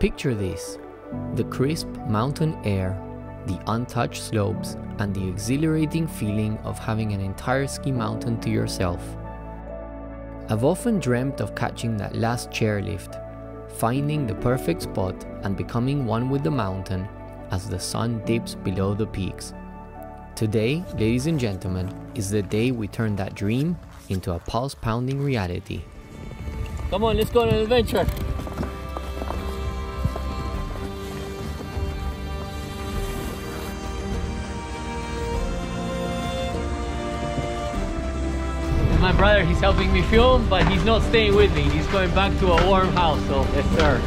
Picture this: the crisp mountain air, the untouched slopes, and the exhilarating feeling of having an entire ski mountain to yourself. I've often dreamt of catching that last chairlift, finding the perfect spot and becoming one with the mountain as the sun dips below the peaks. Today, ladies and gentlemen, is the day we turn that dream into a pulse-pounding reality. Come on, let's go on an adventure! My brother, he's helping me film, but he's not staying with me. He's going back to a warm house, so yes sir.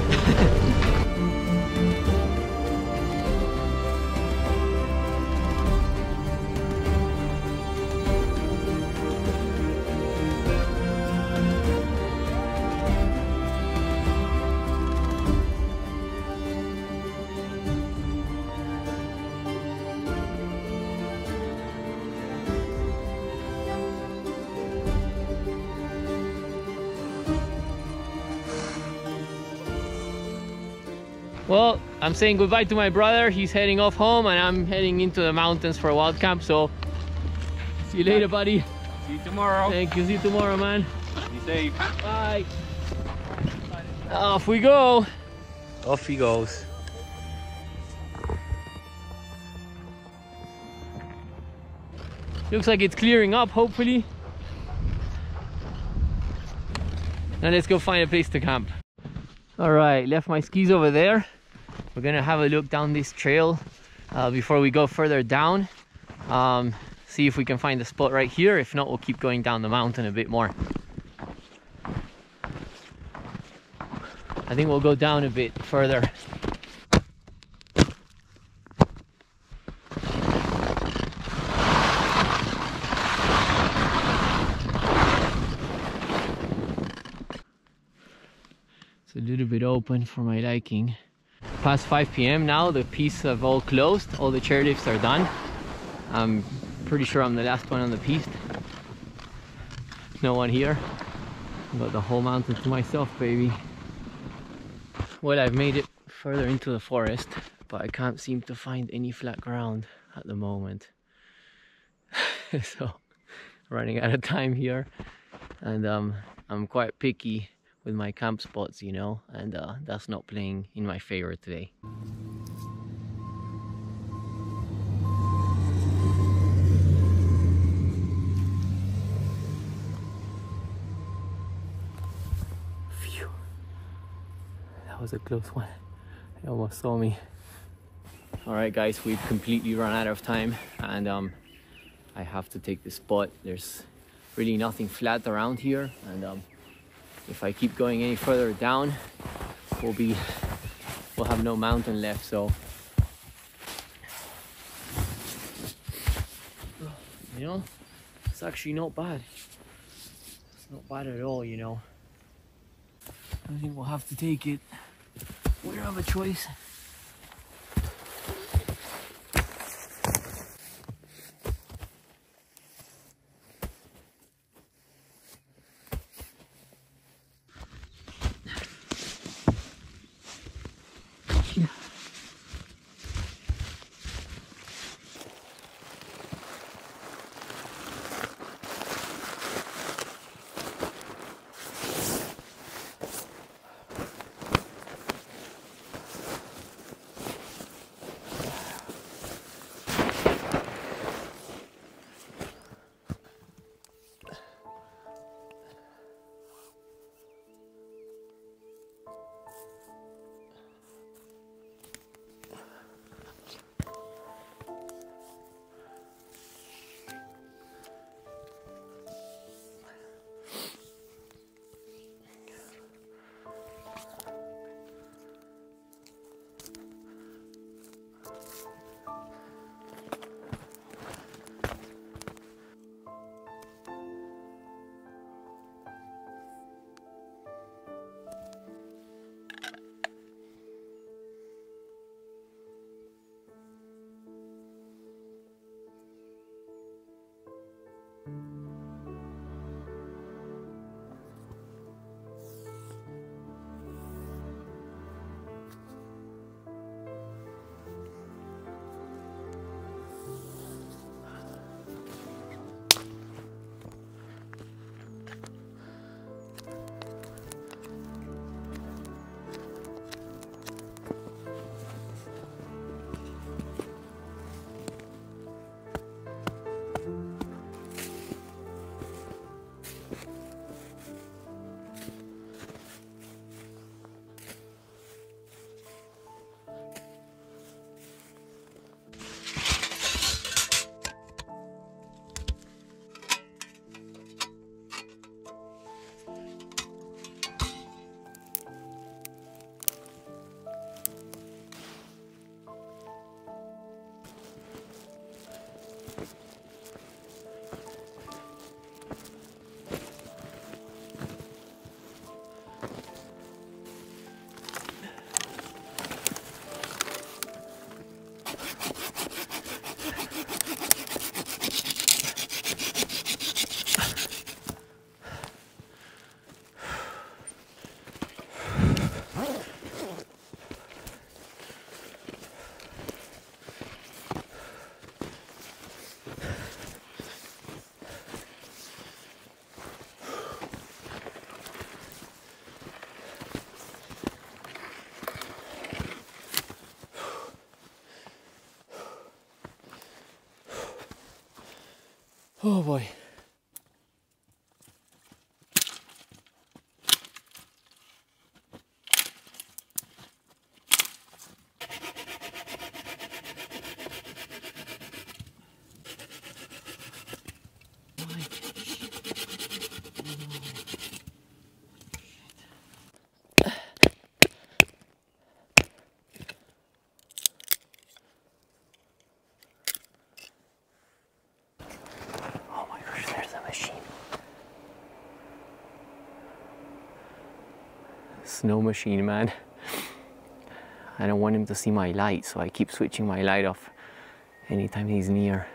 Well, I'm saying goodbye to my brother. He's heading off home and I'm heading into the mountains for a wild camp. So, see you later, buddy. See you tomorrow. Thank you. See you tomorrow, man. Be safe. Bye. Off we go. Off he goes. Looks like it's clearing up, hopefully. Now let's go find a place to camp. All right, left my skis over there. We're gonna have a look down this trail before we go further down. See if we can find a spot right here. If not, we'll keep going down the mountain a bit more. I think we'll go down a bit further. A little bit open for my liking. Past 5 p.m. now, the piece have all closed, all the chairlifts are done. I'm pretty sure I'm the last one on the piece. No one here. I've got the whole mountain to myself, baby. Well, I've made it further into the forest, but I can't seem to find any flat ground at the moment. So, running out of time here, and I'm quite picky with my camp spots, you know, and that's not playing in my favor today. Phew. That was a close one. They almost saw me. All right, guys, we've completely run out of time, and I have to take this spot. There's really nothing flat around here, and if I keep going any further down, we'll have no mountain left, so. You know, it's actually not bad. It's not bad at all, you know. I think we'll have to take it. We don't have a choice. Oh boy. Snow machine, man. I don't want him to see my light, so I keep switching my light off anytime he's near.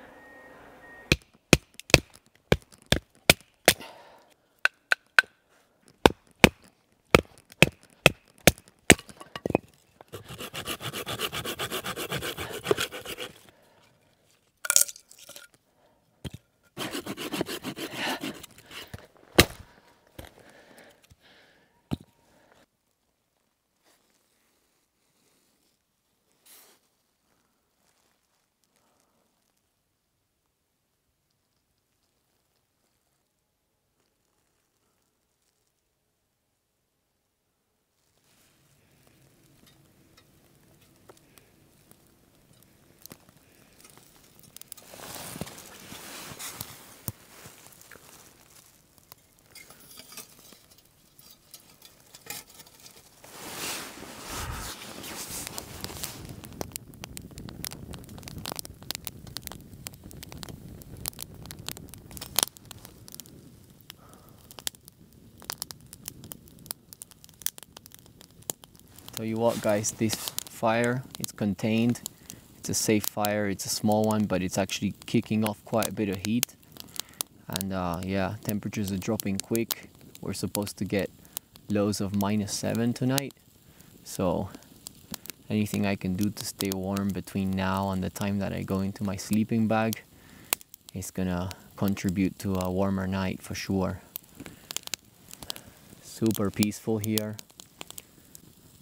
Tell you what, guys, this fire, it's contained, it's a safe fire, it's a small one, but it's actually kicking off quite a bit of heat. And yeah, temperatures are dropping quick. We're supposed to get lows of -7 tonight, so anything I can do to stay warm between now and the time that I go into my sleeping bag is gonna contribute to a warmer night for sure. Super peaceful here.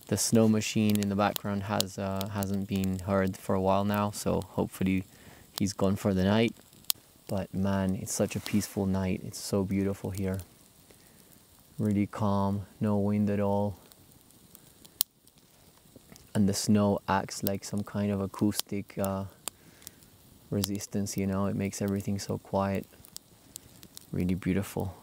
The snow machine in the background hasn't been heard for a while now, so hopefully he's gone for the night. But man, it's such a peaceful night. It's so beautiful here. Really calm, no wind at all. And the snow acts like some kind of acoustic resistance, you know? It makes everything so quiet. Really beautiful.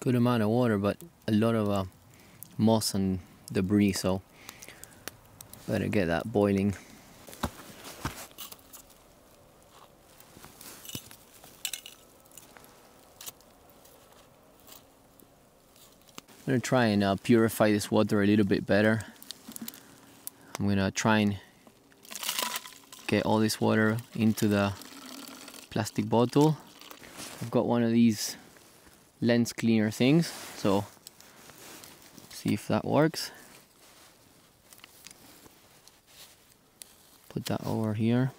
Good amount of water, but a lot of moss and debris, so better get that boiling. I'm gonna try and purify this water a little bit better. I'm gonna try and get all this water into the plastic bottle. I've got one of these lens cleaner things, so see if that works. Put that over here.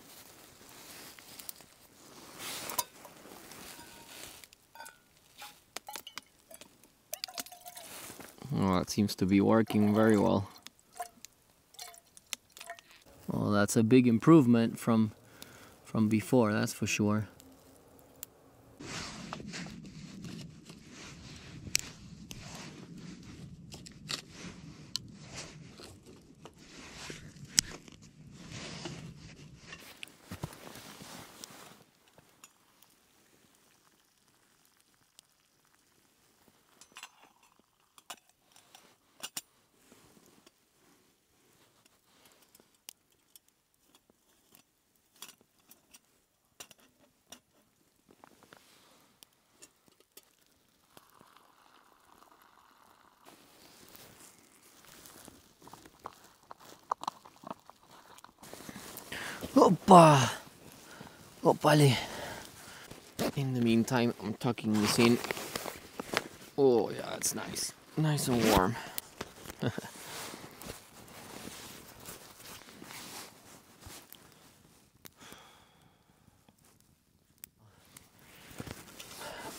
Well, that seems to be working very well. Well, that's a big improvement from before, that's for sure. Opa! Opale. In the meantime, I'm tucking this in. Oh yeah, it's nice. Nice and warm.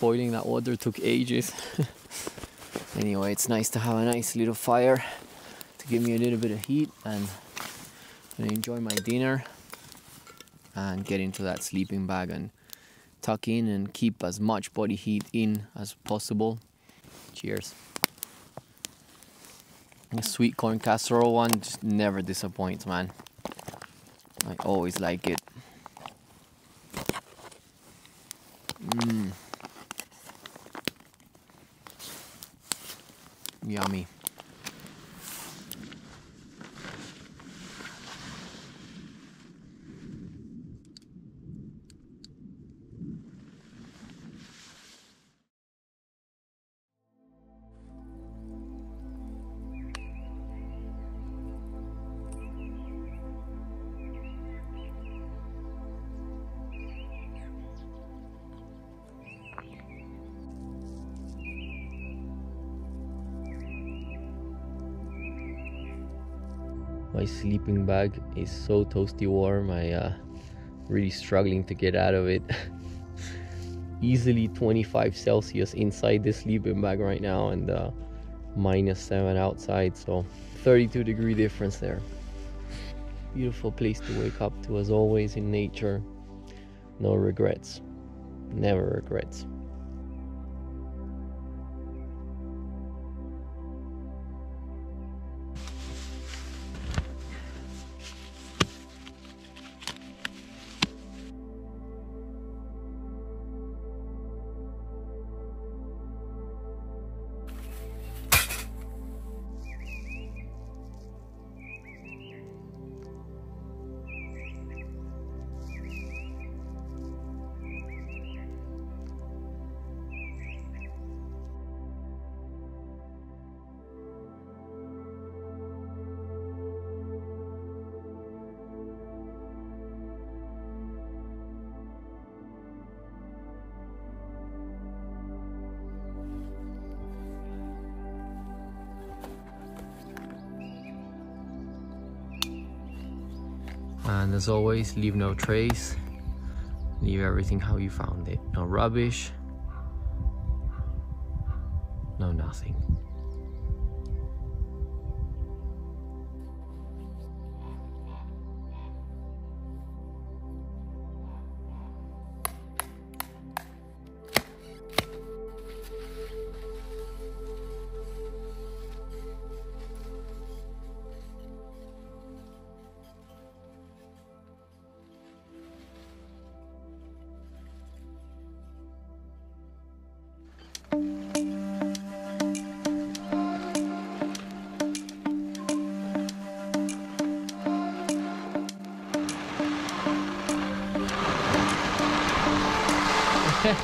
Boiling that water took ages. Anyway, it's nice to have a nice little fire to give me a little bit of heat, and I'm gonna enjoy my dinner and get into that sleeping bag and tuck in and keep as much body heat in as possible. Cheers. The sweet corn casserole one just never disappoints, man. I always like it. Mmm. Yummy. My sleeping bag is so toasty warm, I really struggling to get out of it. Easily 25 Celsius inside this sleeping bag right now, and -7 outside, so 32-degree difference there. Beautiful place to wake up to, as always, in nature. No regrets, never regrets. And as always, leave no trace, leave everything how you found it. No rubbish, no nothing.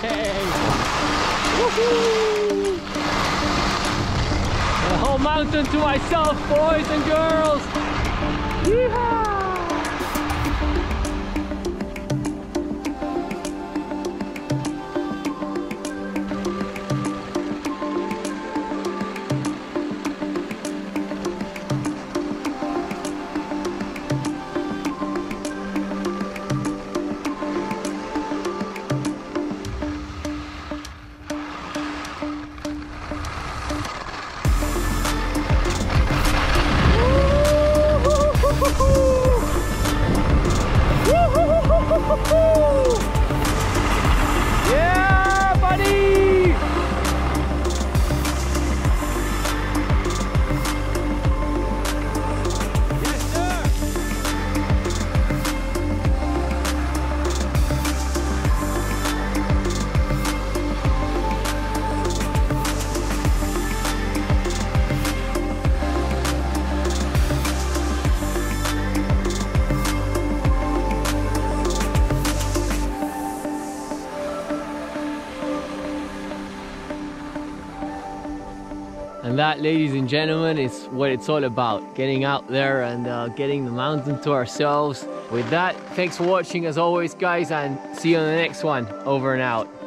Hey! Woohoo! The whole mountain to myself, boys and girls! Yeehaw! Yeah, buddy! Yes, sir! And that, ladies and gentlemen, is what it's all about. Getting out there and getting the mountain to ourselves. With that, thanks for watching as always, guys, and see you on the next one. Over and out.